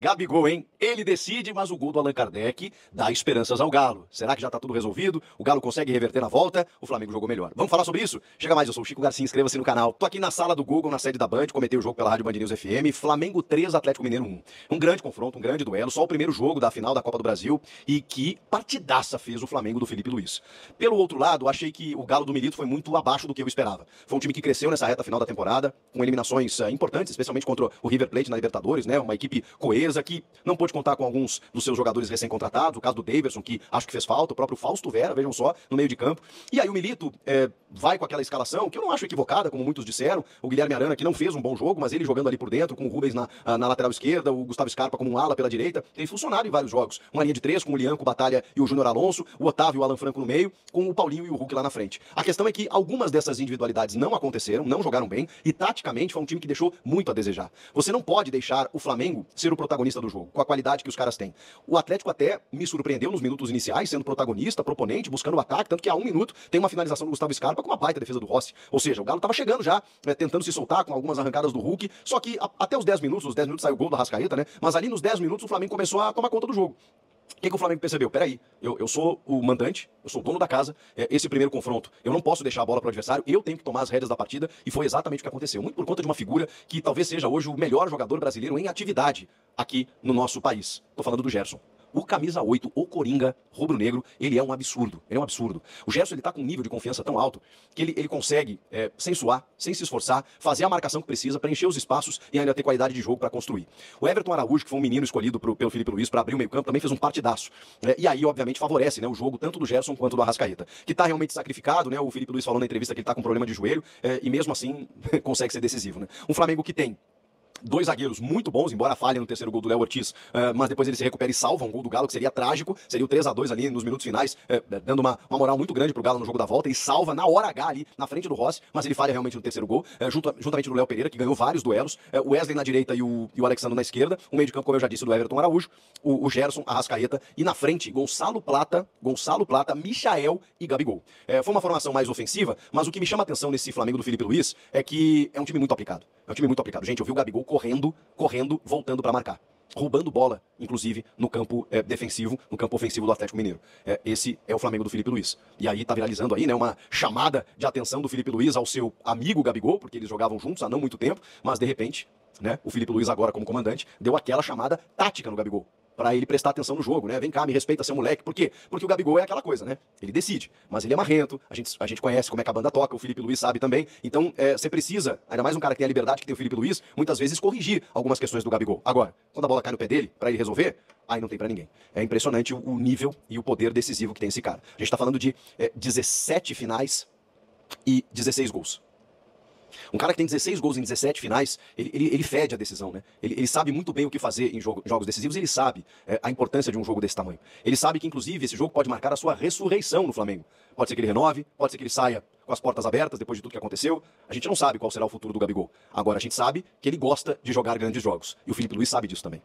Gabigol, hein? Ele decide, mas o gol do Allan Kardec dá esperanças ao Galo. Será que já tá tudo resolvido? O Galo consegue reverter na volta? O Flamengo jogou melhor. Vamos falar sobre isso? Chega mais, eu sou o Chico Garcia, inscreva-se no canal. Tô aqui na sala do Google, na sede da Band, comentei o jogo pela Rádio Band News FM, Flamengo 3, Atlético Mineiro 1. Um grande confronto, um grande duelo, só o primeiro jogo da final da Copa do Brasil e que partidaça fez o Flamengo do Filipe Luís. Pelo outro lado, achei que o Galo do Milito foi muito abaixo do que eu esperava. Foi um time que cresceu nessa reta final da temporada, com eliminações importantes, especialmente contra o River Plate na Libertadores, né? Uma equipe coesa, que não pôde contar com alguns dos seus jogadores recém-contratados, o caso do Davidson, que acho que fez falta, o próprio Fausto Vera, vejam só, no meio de campo. E aí o Milito vai com aquela escalação, que eu não acho equivocada, como muitos disseram, o Guilherme Arana, que não fez um bom jogo, mas ele jogando ali por dentro, com o Rubens na lateral esquerda, o Gustavo Scarpa como um ala pela direita, tem funcionado em vários jogos. Uma linha de três, com o Lyanco, Batalha e o Júnior Alonso, o Otávio e o Alan Franco no meio, com o Paulinho e o Hulk lá na frente. A questão é que algumas dessas individualidades não aconteceram, não jogaram bem, e taticamente foi um time que deixou muito a desejar. Você não pode deixar o Flamengo ser o protagonista do jogo, com a qualidade que os caras têm. O Atlético até me surpreendeu nos minutos iniciais, sendo protagonista, proponente, buscando o ataque, tanto que há um minuto tem uma finalização do Gustavo Scarpa com uma baita defesa do Rossi. Ou seja, o Galo estava chegando já, tentando se soltar com algumas arrancadas do Hulk, só que até os 10 minutos saiu o gol do Arrascaeta, né? Mas ali nos 10 minutos o Flamengo começou a tomar conta do jogo. O que o Flamengo percebeu? Peraí, eu sou o mandante, eu sou o dono da casa, esse primeiro confronto, eu não posso deixar a bola para o adversário, eu tenho que tomar as rédeas da partida, e foi exatamente o que aconteceu, muito por conta de uma figura que talvez seja hoje o melhor jogador brasileiro em atividade aqui no nosso país. Tô falando do Gerson. O camisa 8, o Coringa rubro-negro, ele é um absurdo, ele é um absurdo. O Gerson, ele tá com um nível de confiança tão alto que ele consegue, sem suar, sem se esforçar, fazer a marcação que precisa, preencher os espaços e ainda ter qualidade de jogo para construir. O Everton Araújo, que foi um menino escolhido pelo Filipe Luís para abrir o meio campo, também fez um partidaço. E aí, obviamente, favorece, né, o jogo tanto do Gerson quanto do Arrascaeta, que tá realmente sacrificado, né? O Filipe Luís falou na entrevista que ele tá com problema de joelho e mesmo assim consegue ser decisivo, né? Um Flamengo que tem dois zagueiros muito bons, embora falha no terceiro gol do Léo Ortiz, mas depois ele se recupera e salva um gol do Galo, que seria trágico, seria o 3-2 ali nos minutos finais, dando uma moral muito grande pro Galo no jogo da volta, e salva na hora H ali, na frente do Rossi, mas ele falha realmente no terceiro gol, juntamente do Léo Pereira, que ganhou vários duelos, o Wesley na direita e o Alexandre na esquerda, o meio de campo, como eu já disse, do Everton Araújo, o Gerson, Arrascaeta, e na frente, Gonçalo Plata, Michael e Gabigol. Foi uma formação mais ofensiva, mas o que me chama a atenção nesse Flamengo do Filipe Luís é que é um time muito aplicado, gente. Eu vi o Gabigol correndo, voltando para marcar, roubando bola, inclusive, no campo defensivo, no campo ofensivo do Atlético Mineiro. Esse é o Flamengo do Filipe Luís. E aí tá viralizando aí, né, uma chamada de atenção do Filipe Luís ao seu amigo Gabigol, porque eles jogavam juntos há não muito tempo, mas de repente, né, o Filipe Luís agora como comandante deu aquela chamada tática no Gabigol, pra ele prestar atenção no jogo, né? Vem cá, me respeita, seu moleque. Por quê? Porque o Gabigol é aquela coisa, né? Ele decide, mas ele é marrento, a gente conhece como é que a banda toca, o Filipe Luís sabe também. Então, você precisa, ainda mais um cara que tem a liberdade que tem o Filipe Luís, muitas vezes corrigir algumas questões do Gabigol. Agora, quando a bola cai no pé dele, pra ele resolver, aí não tem pra ninguém. É impressionante o nível e o poder decisivo que tem esse cara. A gente tá falando de 17 finais e 16 gols. Um cara que tem 16 gols em 17 finais, ele fede a decisão, né? Ele sabe muito bem o que fazer em jogos decisivos, ele sabe a importância de um jogo desse tamanho. Ele sabe que, inclusive, esse jogo pode marcar a sua ressurreição no Flamengo. Pode ser que ele renove, pode ser que ele saia com as portas abertas depois de tudo que aconteceu. A gente não sabe qual será o futuro do Gabigol. Agora, a gente sabe que ele gosta de jogar grandes jogos. E o Filipe Luís sabe disso também.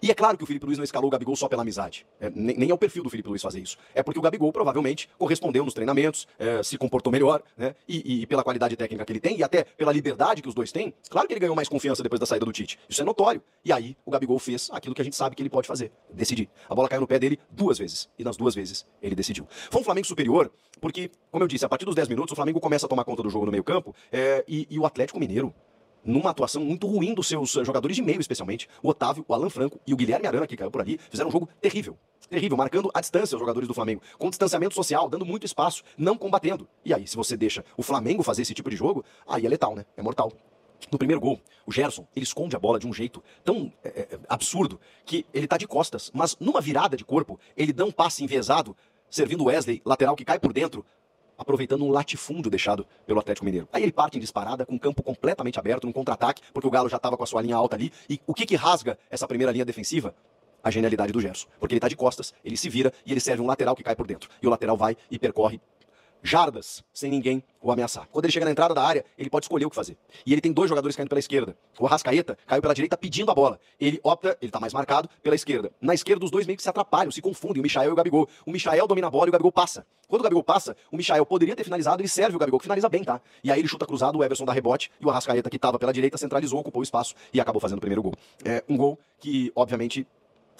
E é claro que o Filipe Luís não escalou o Gabigol só pela amizade. Nem é o perfil do Filipe Luís fazer isso. É porque o Gabigol provavelmente correspondeu nos treinamentos, se comportou melhor, né? E pela qualidade técnica que ele tem e até pela liberdade que os dois têm, claro que ele ganhou mais confiança depois da saída do Tite. Isso é notório. E aí o Gabigol fez aquilo que a gente sabe que ele pode fazer. Decidir. A bola caiu no pé dele duas vezes. E nas duas vezes ele decidiu. Foi um Flamengo superior porque, como eu disse, a partir dos 10 minutos o Flamengo começa a tomar conta do jogo no meio campo e o Atlético Mineiro, numa atuação muito ruim dos seus jogadores de meio, especialmente, o Otávio, o Alan Franco e o Guilherme Arana, que caiu por ali, fizeram um jogo terrível. Terrível, marcando à distância os jogadores do Flamengo, com distanciamento social, dando muito espaço, não combatendo. E aí, se você deixa o Flamengo fazer esse tipo de jogo, aí é letal, né? É mortal. No primeiro gol, o Gerson, ele esconde a bola de um jeito tão absurdo que ele tá de costas, mas numa virada de corpo, ele dá um passe enviesado, servindo o Wesley, lateral que cai por dentro, aproveitando um latifúndio deixado pelo Atlético Mineiro. Aí ele parte em disparada, com o campo completamente aberto, num contra-ataque, porque o Galo já estava com a sua linha alta ali. E o que rasga essa primeira linha defensiva? A genialidade do Gerson. Porque ele está de costas, ele se vira e ele serve um lateral que cai por dentro. E o lateral vai e percorre jardas sem ninguém o ameaçar. Quando ele chega na entrada da área, ele pode escolher o que fazer. E ele tem dois jogadores caindo pela esquerda. O Arrascaeta caiu pela direita pedindo a bola. Ele opta, ele tá mais marcado, pela esquerda. Na esquerda, os dois meio que se atrapalham, se confundem, o Michael e o Gabigol. O Michael domina a bola e o Gabigol passa. Quando o Gabigol passa, o Michael poderia ter finalizado, ele serve o Gabigol, que finaliza bem, tá? E aí ele chuta cruzado, o Everson dá rebote, e o Arrascaeta, que tava pela direita, centralizou, ocupou o espaço e acabou fazendo o primeiro gol. É um gol que, obviamente,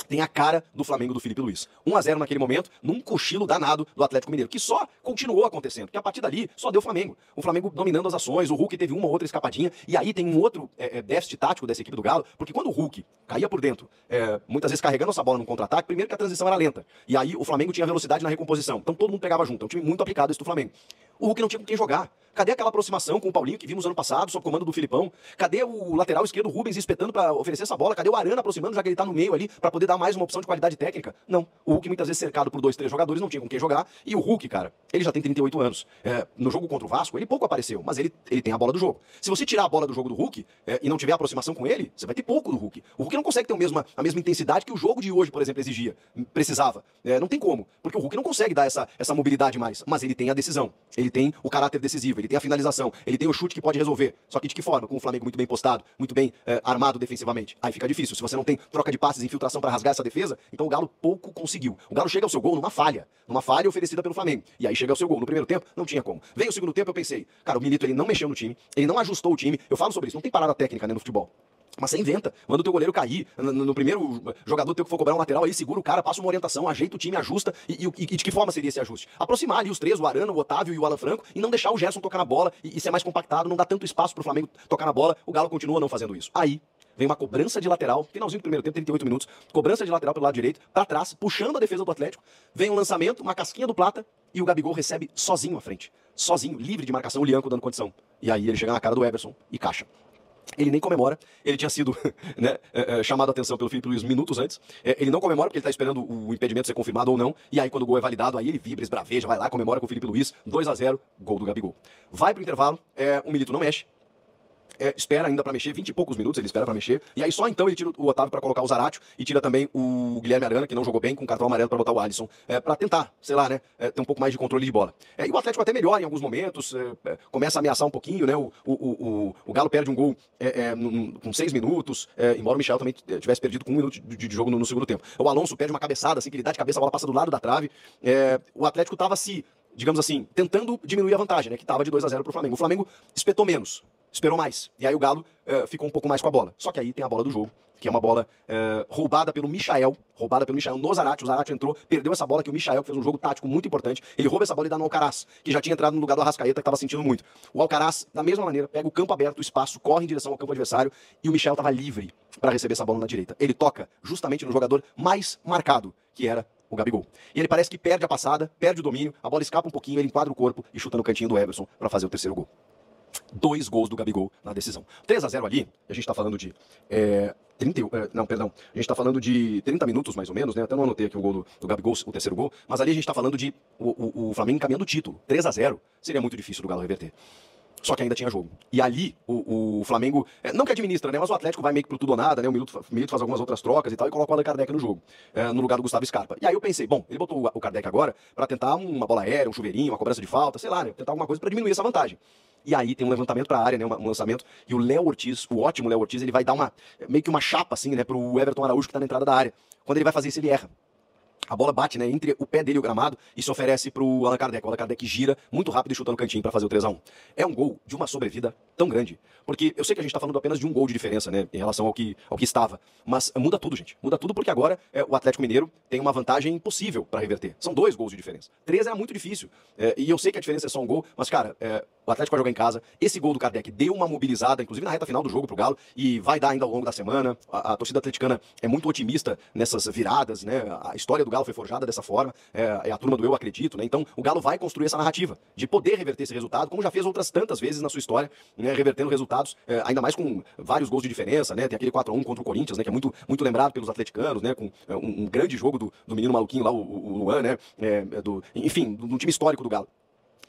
tem a cara do Flamengo do Filipe Luís. 1-0 naquele momento, num cochilo danado do Atlético Mineiro, que só continuou acontecendo, que a partir dali só deu Flamengo. O Flamengo dominando as ações, o Hulk teve uma ou outra escapadinha, e aí tem um outro déficit tático dessa equipe do Galo, porque quando o Hulk caía por dentro, muitas vezes carregando essa bola num contra-ataque, primeiro que a transição era lenta, e aí o Flamengo tinha velocidade na recomposição, então todo mundo pegava junto, é um time muito aplicado esse do Flamengo. O Hulk não tinha com quem jogar. Cadê aquela aproximação com o Paulinho que vimos ano passado, sob comando do Filipão? Cadê o lateral esquerdo, Rubens, espetando para oferecer essa bola? Cadê o Arana aproximando, já que ele tá no meio ali, para poder dar mais uma opção de qualidade técnica? Não. O Hulk, muitas vezes cercado por 2, 3 jogadores, não tinha com quem jogar. E o Hulk, cara, ele já tem 38 anos. No jogo contra o Vasco, ele pouco apareceu, mas ele tem a bola do jogo. Se você tirar a bola do jogo do Hulk e não tiver aproximação com ele, você vai ter pouco do Hulk. O Hulk não consegue ter a mesma intensidade que o jogo de hoje, por exemplo, exigia, precisava. Não tem como, porque o Hulk não consegue dar essa mobilidade mais, mas ele tem a decisão. Ele tem o caráter decisivo, ele tem a finalização, ele tem o chute que pode resolver. Só que de que forma? Com o Flamengo muito bem postado, muito bem armado defensivamente. Aí fica difícil. Se você não tem troca de passes, infiltração para rasgar essa defesa, então o Galo pouco conseguiu. O Galo chega ao seu gol numa falha oferecida pelo Flamengo. E aí chega ao seu gol. No primeiro tempo, não tinha como. Veio o segundo tempo, eu pensei, cara, o Milito ele não mexeu no time, ele não ajustou o time. Eu falo sobre isso, não tem parada técnica, né, no futebol. Mas você inventa, manda o teu goleiro cair, no primeiro jogador teu que for cobrar um lateral, aí segura o cara, passa uma orientação, ajeita o time, ajusta, e de que forma seria esse ajuste? Aproximar ali os três, o Arana, o Otávio e o Alan Franco, e não deixar o Gerson tocar na bola, e ser mais compactado, não dá tanto espaço pro Flamengo tocar na bola, o Galo continua não fazendo isso. Aí vem uma cobrança de lateral, finalzinho do primeiro tempo, 38 minutos, cobrança de lateral pelo lado direito, pra trás, puxando a defesa do Atlético, vem um lançamento, uma casquinha do Plata, e o Gabigol recebe sozinho à frente, sozinho, livre de marcação, o Lyanco dando condição. E aí ele chega na cara do Everson e caixa. Ele nem comemora, ele tinha sido chamado a atenção pelo Filipe Luís minutos antes, ele não comemora porque ele tá esperando o impedimento ser confirmado ou não, e aí quando o gol é validado, aí ele vibra, esbraveja, vai lá, comemora com o Filipe Luís, 2-0, gol do Gabigol. Vai pro intervalo, o Milito não mexe, espera ainda pra mexer, 20 e poucos minutos ele espera pra mexer, e aí só então ele tira o Otávio pra colocar o Zarate e tira também o Guilherme Arana, que não jogou bem, com cartão amarelo pra botar o Alisson, pra tentar, sei lá, né, ter um pouco mais de controle de bola. E o Atlético até melhora em alguns momentos, começa a ameaçar um pouquinho, né, o Galo perde um gol com 6 minutos, embora o Michael também tivesse perdido com 1 minuto de jogo no segundo tempo. O Alonso perde uma cabeçada, assim, que ele dá de cabeça, a bola passa do lado da trave, o Atlético tava se, digamos assim, tentando diminuir a vantagem, né, que tava de 2-0 pro Flamengo. O Flamengo espetou menos. Esperou mais, e aí o Galo ficou um pouco mais com a bola. Só que aí tem a bola do jogo, que é uma bola roubada pelo Michael no Zarate. O Zarate entrou, perdeu essa bola que o Michael, que fez um jogo tático muito importante, ele rouba essa bola e dá no Alcaraz, que já tinha entrado no lugar do Arrascaeta, que estava sentindo muito. O Alcaraz, da mesma maneira, pega o campo aberto, o espaço, corre em direção ao campo adversário, e o Michael estava livre para receber essa bola na direita. Ele toca justamente no jogador mais marcado, que era o Gabigol. E ele parece que perde a passada, perde o domínio, a bola escapa um pouquinho, ele enquadra o corpo e chuta no cantinho do Everson para fazer o terceiro gol. 2 gols do Gabigol na decisão. 3-0 ali, a gente tá falando de 30 minutos mais ou menos, né? Até não anotei aqui o gol do Gabigol, o terceiro gol, mas ali a gente tá falando de o Flamengo encaminhando o título. 3-0, seria muito difícil do Galo reverter. Só que ainda tinha jogo. E ali o Flamengo, não que administra, né? Mas o Atlético vai meio que pro tudo ou nada, né? O Milito faz algumas outras trocas e tal, e coloca o Allan Kardec no jogo, no lugar do Gustavo Scarpa. E aí eu pensei, bom, ele botou o Kardec agora pra tentar uma bola aérea, um chuveirinho, uma cobrança de falta, sei lá, né? Tentar alguma coisa pra diminuir essa vantagem. E aí tem um levantamento pra área, né, um lançamento, e o Léo Ortiz, o ótimo Léo Ortiz, ele vai dar meio que uma chapa, assim, né, pro Everton Araújo que tá na entrada da área. Quando ele vai fazer isso, ele erra. A bola bate, né, entre o pé dele e o gramado e se oferece pro Allan Kardec. O Allan Kardec gira muito rápido e chuta no cantinho pra fazer o 3-1. É um gol de uma sobrevida tão grande. Porque eu sei que a gente tá falando apenas de um gol de diferença, né, em relação ao que estava. Mas muda tudo, gente. Muda tudo porque agora o Atlético Mineiro tem uma vantagem impossível pra reverter. São 2 gols de diferença. 3 era muito difícil. E eu sei que a diferença é só um gol, mas, cara, o Atlético vai jogar em casa. Esse gol do Kardec deu uma mobilizada, inclusive na reta final do jogo pro Galo, e vai dar ainda ao longo da semana. A torcida atleticana é muito otimista nessas viradas, né? A história do Galo foi forjada dessa forma, é a turma do eu acredito, né? Então o Galo vai construir essa narrativa de poder reverter esse resultado, como já fez outras tantas vezes na sua história, né? Revertendo resultados, ainda mais com vários gols de diferença, né? Tem aquele 4-1 contra o Corinthians, né? Que é muito, muito lembrado pelos atleticanos, né? Com um grande jogo do menino maluquinho lá, o Luan, né? Enfim, do time histórico do Galo.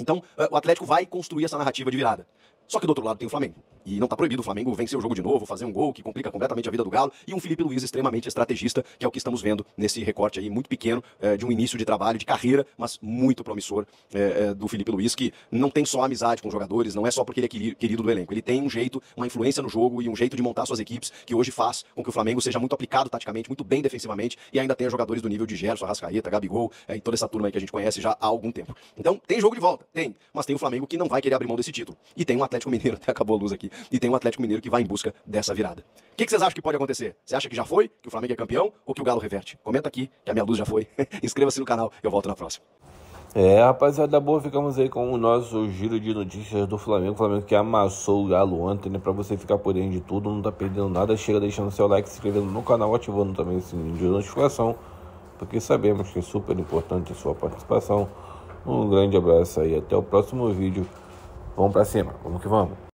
Então, o Atlético vai construir essa narrativa de virada. Só que do outro lado tem o Flamengo. E não tá proibido o Flamengo vencer o jogo de novo, fazer um gol que complica completamente a vida do Galo, e um Filipe Luís extremamente estrategista, que é o que estamos vendo nesse recorte aí muito pequeno de um início de trabalho, de carreira, mas muito promissor do Filipe Luís, que não tem só amizade com os jogadores, não é só porque ele é querido do elenco. Ele tem um jeito, uma influência no jogo e um jeito de montar suas equipes que hoje faz com que o Flamengo seja muito aplicado taticamente, muito bem defensivamente, e ainda tenha jogadores do nível de Gerson, Arrascaeta, Gabigol, e toda essa turma aí que a gente conhece já há algum tempo. Então tem jogo de volta, tem, mas tem o Flamengo que não vai querer abrir mão desse título. E tem um Atlético Mineiro, até acabou a luz aqui, e tem um Atlético Mineiro que vai em busca dessa virada. O que vocês acham que pode acontecer? Você acha que já foi, que o Flamengo é campeão ou que o Galo reverte? Comenta aqui que a minha luz já foi. Inscreva-se no canal, eu volto na próxima. É, rapaziada boa, ficamos aí com o nosso giro de notícias do Flamengo. O Flamengo que amassou o Galo ontem, né? Pra você ficar por dentro de tudo, não tá perdendo nada. Chega deixando seu like, se inscrevendo no canal, ativando também o sininho de notificação, porque sabemos que é super importante a sua participação. Um grande abraço aí, até o próximo vídeo. Vamos pra cima, vamos que vamos.